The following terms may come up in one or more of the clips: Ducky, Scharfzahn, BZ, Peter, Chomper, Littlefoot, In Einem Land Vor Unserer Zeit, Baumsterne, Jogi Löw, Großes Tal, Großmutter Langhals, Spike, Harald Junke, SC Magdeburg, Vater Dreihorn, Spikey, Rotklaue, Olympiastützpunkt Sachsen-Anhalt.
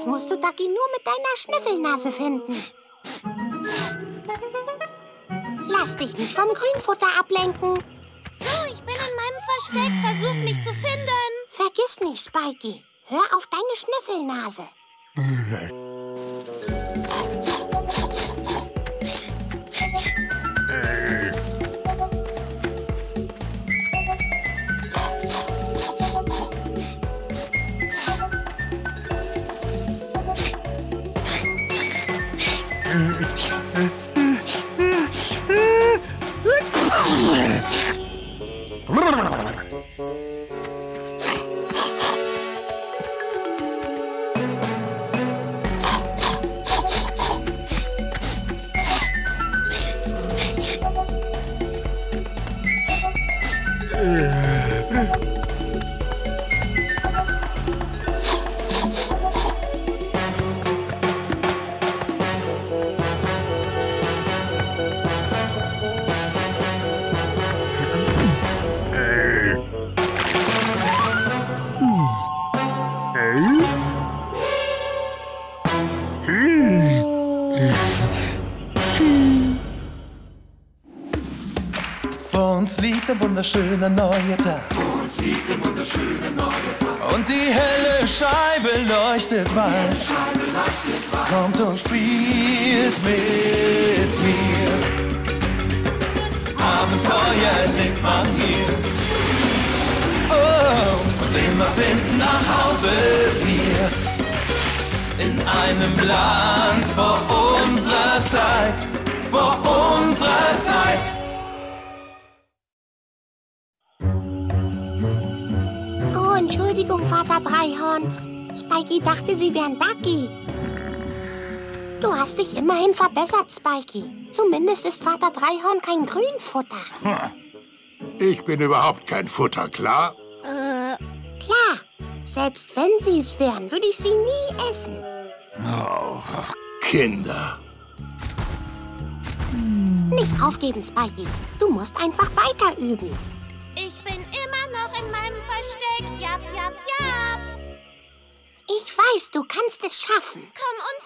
Jetzt musst du Ducky nur mit deiner Schnüffelnase finden. Lass dich nicht vom Grünfutter ablenken. So, ich bin in meinem Versteck. Versucht mich zu finden. Vergiss nicht, Spikey. Hör auf deine Schnüffelnase. Wunderschöner neuer Tag. Vor uns liegt ein wunderschöner neuer Tag. Und die helle Scheibe leuchtet weit. Kommt und spielt mit mir. Abenteuer erlebt man hier. Oh, und immer finden nach Hause wir. In einem Land vor unserer Zeit. Vor unserer Zeit. Entschuldigung, Vater Dreihorn. Spikey dachte, Sie wären Ducky. Du hast dich immerhin verbessert, Spikey. Zumindest ist Vater Dreihorn kein Grünfutter. Hm. Ich bin überhaupt kein Futter, klar? Klar. Selbst wenn Sie es wären, würde ich Sie nie essen. Oh, Kinder. Nicht aufgeben, Spikey. Du musst einfach weiter üben. Jap, jap, jap. Ich weiß, du kannst es schaffen. Komm und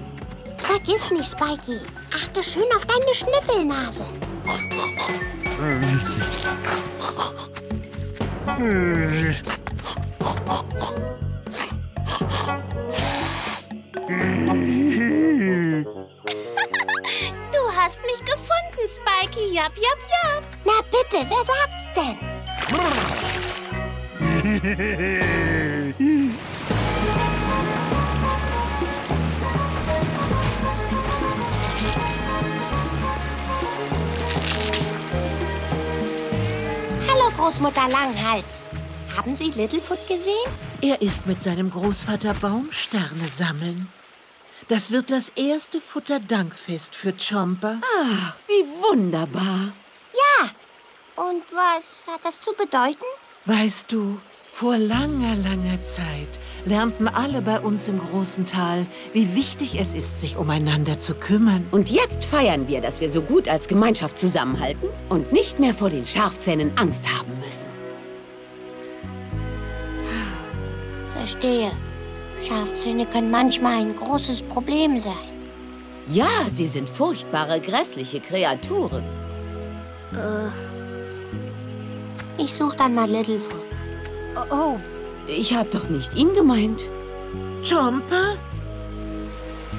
such mich, Spikey. Vergiss nicht, Spikey. Achte schön auf deine Schnüffelnase. Du hast mich gefunden, Spikey. Jap, jap, jap. Na bitte, wer sagt's denn? Großmutter Langhals, haben Sie Littlefoot gesehen? Er ist mit seinem Großvater Baumsterne sammeln. Das wird das erste Futterdankfest für Chomper. Ach, wie wunderbar. Ja, und was hat das zu bedeuten? Weißt du, vor langer, langer Zeit lernten alle bei uns im großen Tal, wie wichtig es ist, sich umeinander zu kümmern. Und jetzt feiern wir, dass wir so gut als Gemeinschaft zusammenhalten und nicht mehr vor den Scharfzähnen Angst haben müssen. Verstehe. Scharfzähne können manchmal ein großes Problem sein. Ja, sie sind furchtbare, grässliche Kreaturen. Ich suche dann mal Littlefoot. Oh, ich hab doch nicht ihn gemeint. Chomper?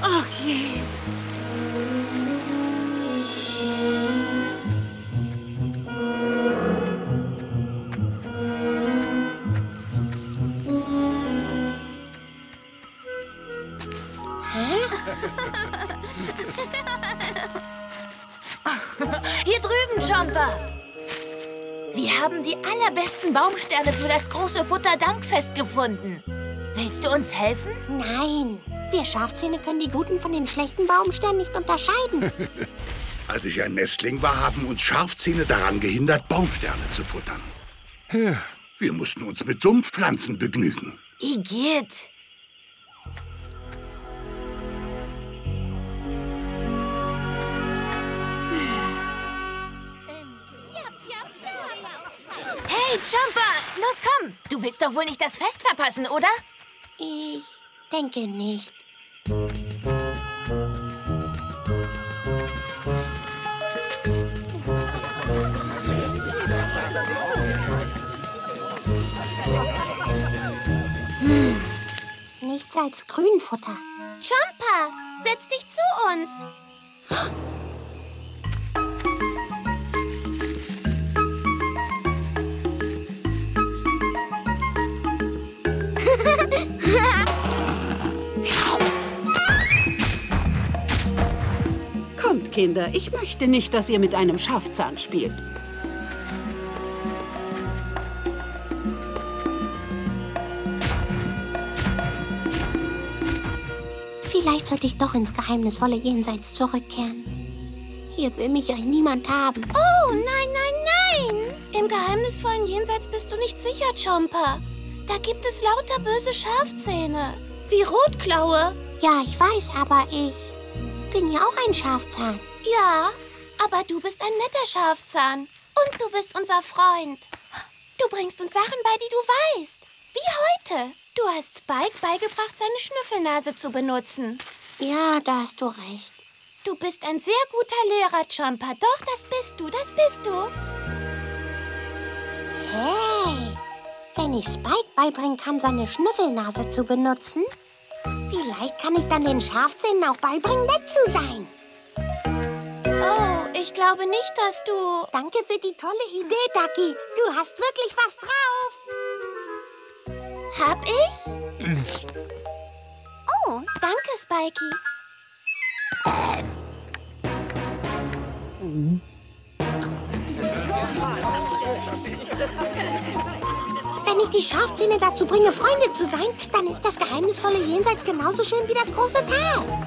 Ach je. Hä? Hier drüben, Chomper. Wir haben die allerbesten Baumsterne für das große Futterdankfest gefunden. Willst du uns helfen? Nein, wir Scharfzähne können die guten von den schlechten Baumsternen nicht unterscheiden. Als ich ein Nestling war, haben uns Scharfzähne daran gehindert, Baumsterne zu futtern. Ja. Wir mussten uns mit Sumpfpflanzen begnügen. Igitt! Hey, Chomper, los komm! Du willst doch wohl nicht das Fest verpassen, oder? Ich denke nicht. Nichts als Grünfutter. Chomper, setz dich zu uns. Kommt, Kinder, ich möchte nicht, dass ihr mit einem Scharfzahn spielt. Vielleicht sollte ich doch ins geheimnisvolle Jenseits zurückkehren. Hier will mich ja niemand haben. Oh, nein, nein, nein! Im geheimnisvollen Jenseits bist du nicht sicher, Chomper. Da gibt es lauter böse Scharfzähne. Wie Rotklaue. Ja, ich weiß, aber ich bin ja auch ein Scharfzahn. Ja, aber du bist ein netter Scharfzahn. Und du bist unser Freund. Du bringst uns Sachen bei, die du weißt. Wie heute. Du hast Spike beigebracht, seine Schnüffelnase zu benutzen. Ja, da hast du recht. Du bist ein sehr guter Lehrer, Chomper. Doch, das bist du, das bist du. Hey, wenn ich Spike beibringen kann, seine Schnüffelnase zu benutzen, vielleicht kann ich dann den Scharfzähnen auch beibringen, nett zu sein. Oh, ich glaube nicht, dass du... Danke für die tolle Idee, Ducky. Du hast wirklich was drauf. Hab ich? Oh, danke, Spikey. Wenn ich die Scharfzähne dazu bringe, Freunde zu sein, dann ist das geheimnisvolle Jenseits genauso schön wie das große Tal.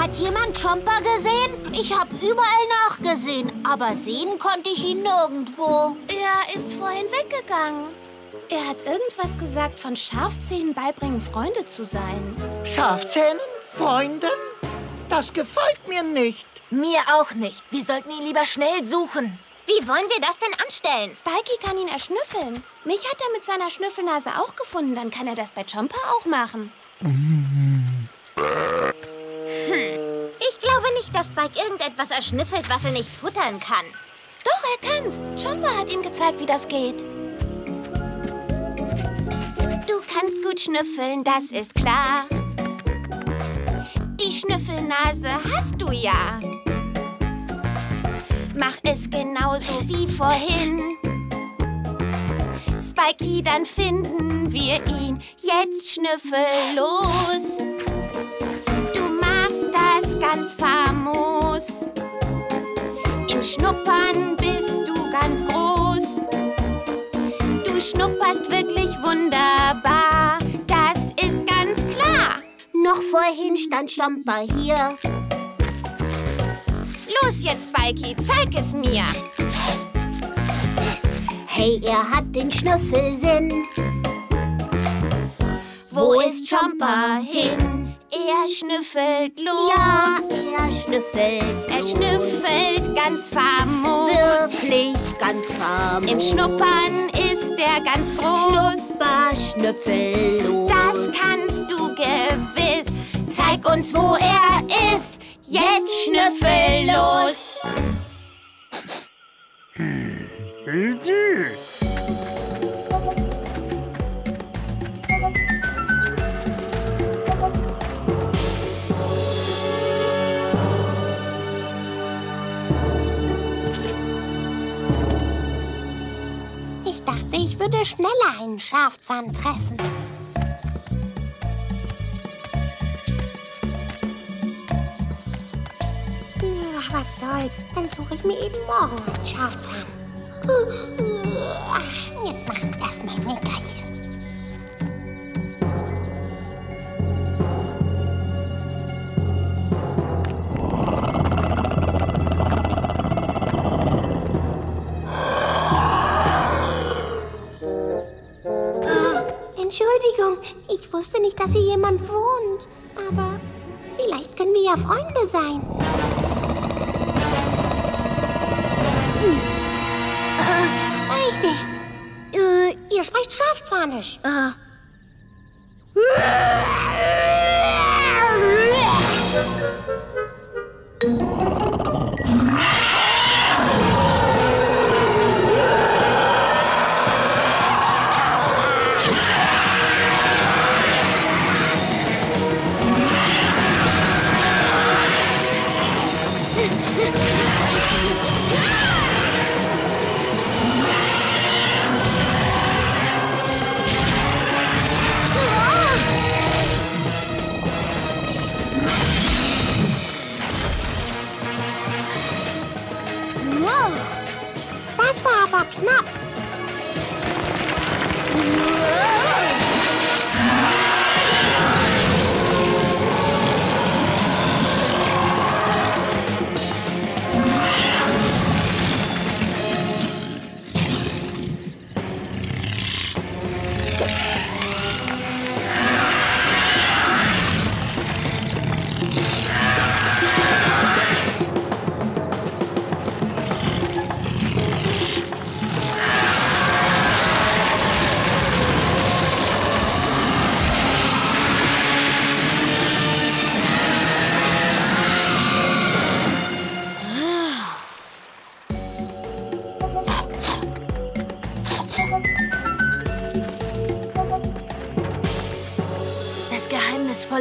Hat jemand Chomper gesehen? Ich habe überall nachgesehen, aber sehen konnte ich ihn nirgendwo. Er ist vorhin weggegangen. Er hat irgendwas gesagt von Scharfzähnen beibringen, Freunde zu sein. Scharfzähnen? Freunden? Das gefällt mir nicht. Mir auch nicht. Wir sollten ihn lieber schnell suchen. Wie wollen wir das denn anstellen? Spikey kann ihn erschnüffeln. Mich hat er mit seiner Schnüffelnase auch gefunden. Dann kann er das bei Chomper auch machen. Ich glaube nicht, dass Spike irgendetwas erschnüffelt, was er nicht futtern kann. Doch, er kann's. Chomper hat ihm gezeigt, wie das geht. Du kannst gut schnüffeln, das ist klar. Die Schnüffelnase hast du ja. Mach es genauso wie vorhin. Spikey, dann finden wir ihn. Jetzt schnüffel los. Das ist ganz famos. Im Schnuppern bist du ganz groß. Du schnupperst wirklich wunderbar. Das ist ganz klar. Noch vorhin stand Chomper hier. Los jetzt, Spikey, zeig es mir. Hey, er hat den Schnüffelsinn. Wo ist Chomper hin? Er schnüffelt los. Ja, er schnüffelt. Er schnüffelt ganz famos. Wirklich ganz famos. Im Schnuppern ist er ganz groß. Schnupper, schnüffel los. Das kannst du gewiss. Zeig uns, wo er ist. Jetzt schnüffel los. Ich würde schneller einen Scharfzahn treffen. was soll's. Dann suche ich mir eben morgen einen Scharfzahn. Jetzt mache ich erstmal ein Nickerchen. Entschuldigung, ich wusste nicht, dass hier jemand wohnt. Aber vielleicht können wir ja Freunde sein. Richtig. Ihr sprecht Scharfzahnisch. Das war aber knapp.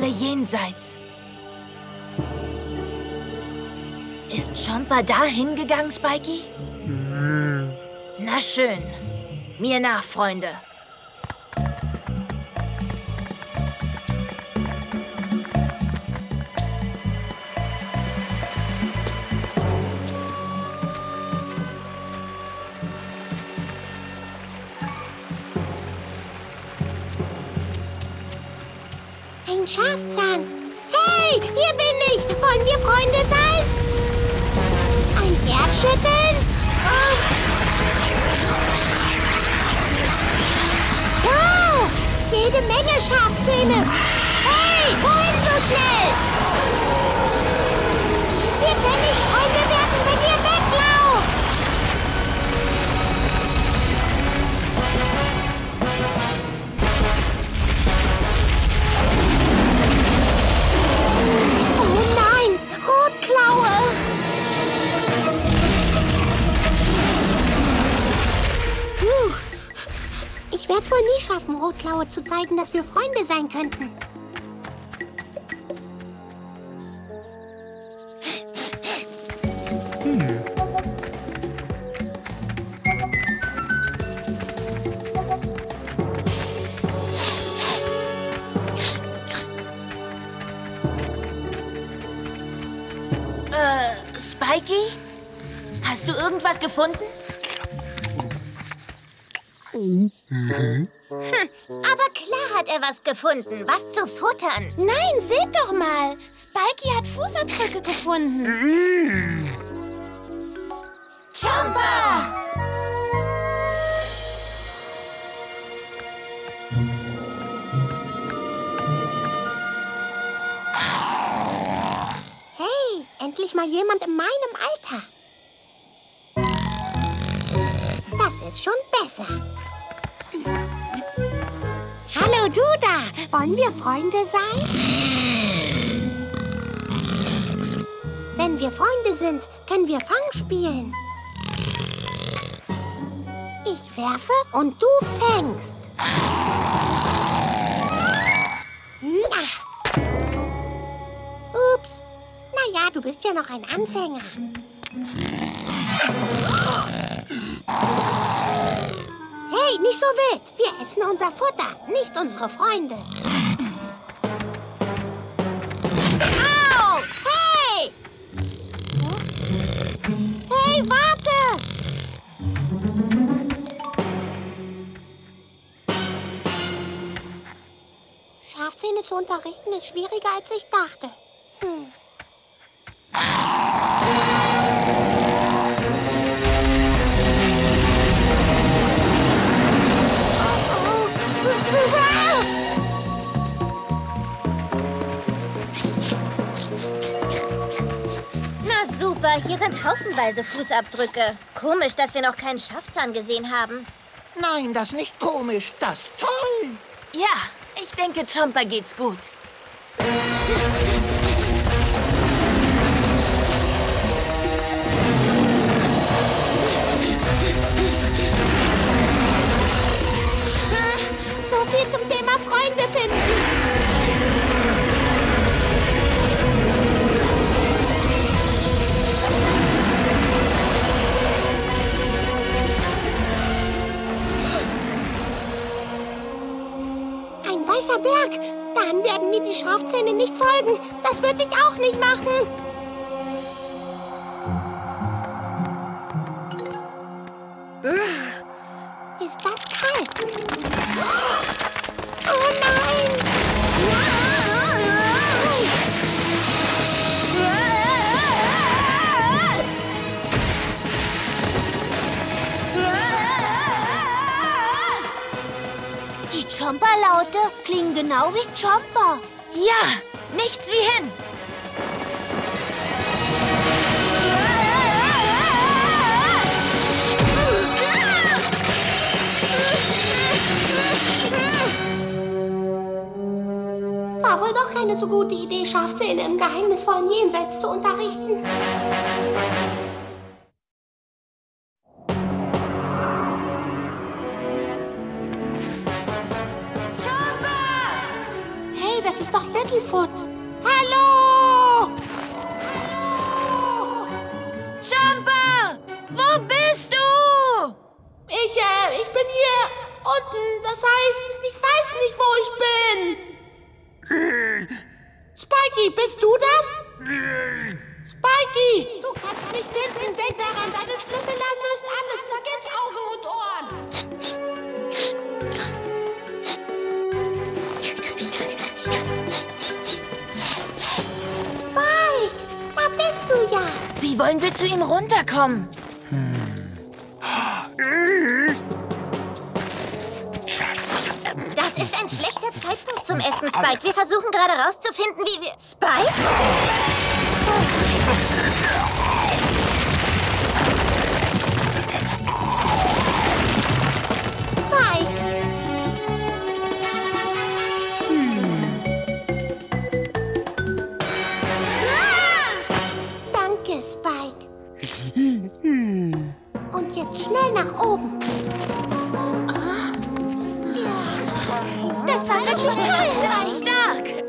Jenseits. Ist Chomper da hingegangen, Spikey? Na schön. Mir nach, Freunde. Scharfzahn. Hey, hier bin ich. Wollen wir Freunde sein? Ein Erdschütteln? Oh. Wow, jede Menge Scharfzähne. Hey, wohin so schnell? Wir können nicht Freunde werden, wenn ihr weglauft. Ich werde es wohl nie schaffen, Rotklaue zu zeigen, dass wir Freunde sein könnten. Spikey? Hast du irgendwas gefunden? Aber klar hat er was gefunden, was zu futtern. Nein, seht doch mal. Spikey hat Fußabdrücke gefunden. Chomper! Hey, endlich mal jemand in meinem Alter. Das ist schon besser. Hallo, du da. Wollen wir Freunde sein? Wenn wir Freunde sind, können wir Fang spielen. Ich werfe und du fängst. Ups. Na ja, du bist ja noch ein Anfänger. Hey, nicht so wild. Wir essen unser Futter, nicht unsere Freunde. Au! Hey! Vögel zu unterrichten ist schwieriger, als ich dachte. Na super, hier sind haufenweise Fußabdrücke. Komisch, dass wir noch keinen Scharfzahn gesehen haben. Nein, das ist nicht komisch, das ist toll. Ja, ich denke, Chomper geht's gut. So viel zum Thema Freunde finden. Ein weißer Berg. Dann werden mir die Scharfzähne nicht folgen. Das würde ich auch nicht machen. Ist das kalt? Oh nein! Die Chomper-Laute klingen genau wie Chomper. Ja, nichts wie hin. War wohl doch keine so gute Idee, Scharfzähne im geheimnisvollen Jenseits zu unterrichten. Chomper! Hey, das ist doch Littlefoot. Hallo! Chomper! Wo bist du? Michael, ich bin hier unten. Das heißt, ich weiß nicht, wo ich bin. Spikey, bist du das? Spikey, du kannst mich finden. Denk daran, deine Schlüssel lassen ist alles. Vergiss Augen und Ohren. Spike, da bist du ja. Wie wollen wir zu ihm runterkommen? Das ist ein schlechter Zeitpunkt zum Essen, Spike. Wir versuchen gerade rauszufinden, wie wir... Spike? Spike! Ah! Danke, Spike. Und jetzt schnell nach oben. Das war wirklich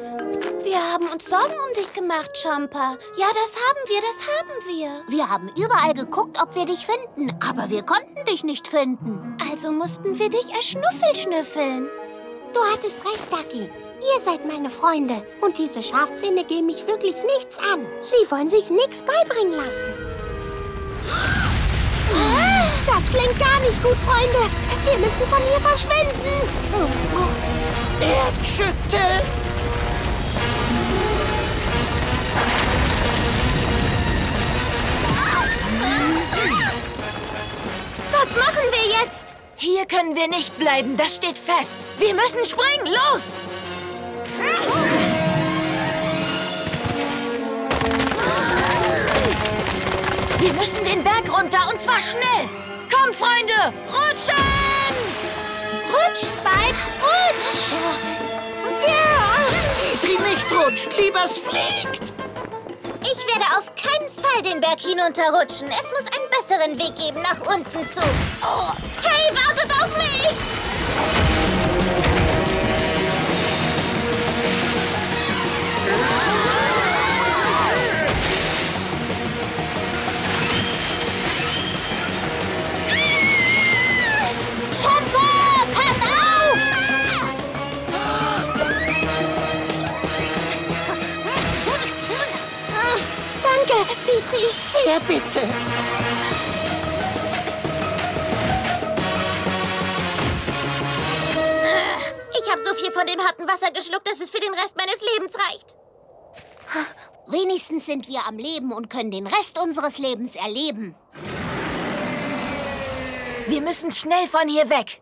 toll. Wir haben uns Sorgen um dich gemacht, Chomper. Ja, das haben wir, das haben wir. Wir haben überall geguckt, ob wir dich finden, aber wir konnten dich nicht finden. Also mussten wir dich erschnüffelschnüffeln. Du hattest recht, Ducky. Ihr seid meine Freunde. Und diese Scharfzähne gehen mich wirklich nichts an. Sie wollen sich nichts beibringen lassen. Das klingt gar nicht gut, Freunde. Wir müssen von hier verschwinden. Erdschütteln! Was machen wir jetzt? Hier können wir nicht bleiben, das steht fest. Wir müssen springen, los! Wir müssen den Berg runter, und zwar schnell! Komm, Freunde, rutschen! Rutsch, Spike, rutsch! Ja. Die nicht rutscht, lieber es fliegt! Ich werde auf keinen Fall den Berg hinunterrutschen. Es muss einen besseren Weg geben, nach unten zu. Oh. Hey, wartet auf mich! Sehr bitte. Ich habe so viel viel von dem harten Wasser geschluckt, dass es für den Rest meines Lebens reicht. Wenigstens sind wir am Leben und können den Rest unseres Lebens erleben. Wir müssen schnell von hier weg.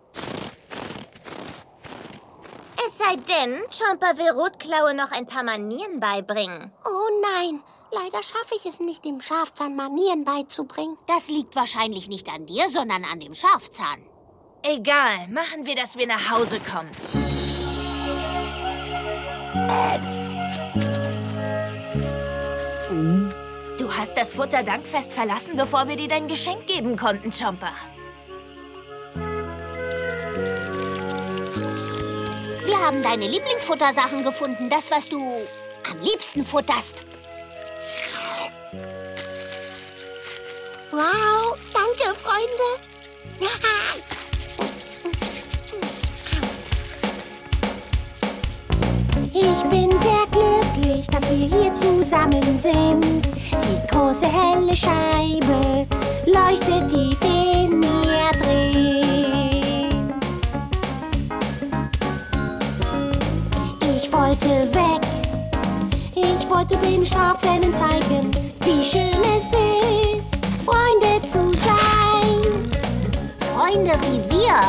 Es sei denn, Chomper will Rotklaue noch ein paar Manieren beibringen. Oh nein, leider schaffe ich es nicht, dem Scharfzahn Manieren beizubringen. Das liegt wahrscheinlich nicht an dir, sondern an dem Scharfzahn. Egal, machen wir, dass wir nach Hause kommen. Du hast das Futterdankfest verlassen, bevor wir dir dein Geschenk geben konnten, Chomper. Wir haben deine Lieblingsfuttersachen gefunden, das, was du am liebsten futterst. Wow, danke, Freunde. Ich bin sehr glücklich, dass wir hier zusammen sind. Die große helle Scheibe leuchtet tief in mir drin. Ich wollte weg, ich wollte den Scharfzähnen zeigen, wie schön es ist, Freunde zu sein. Freunde wie wir.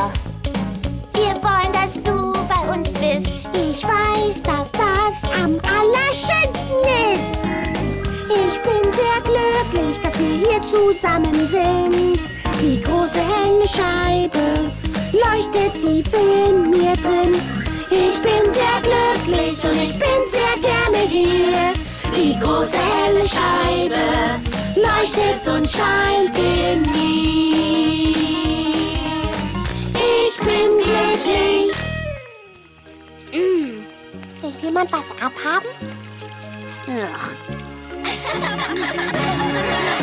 Wir wollen, dass du bei uns bist. Ich weiß, dass das am allerschönsten ist. Ich bin sehr glücklich, dass wir hier zusammen sind. Die große helle Scheibe leuchtet tief in mir drin. Ich bin sehr glücklich und ich bin sehr gerne hier. Die große helle Scheibe leuchtet und scheint in mir. Ich bin glücklich. Will jemand was abhaben? Ugh.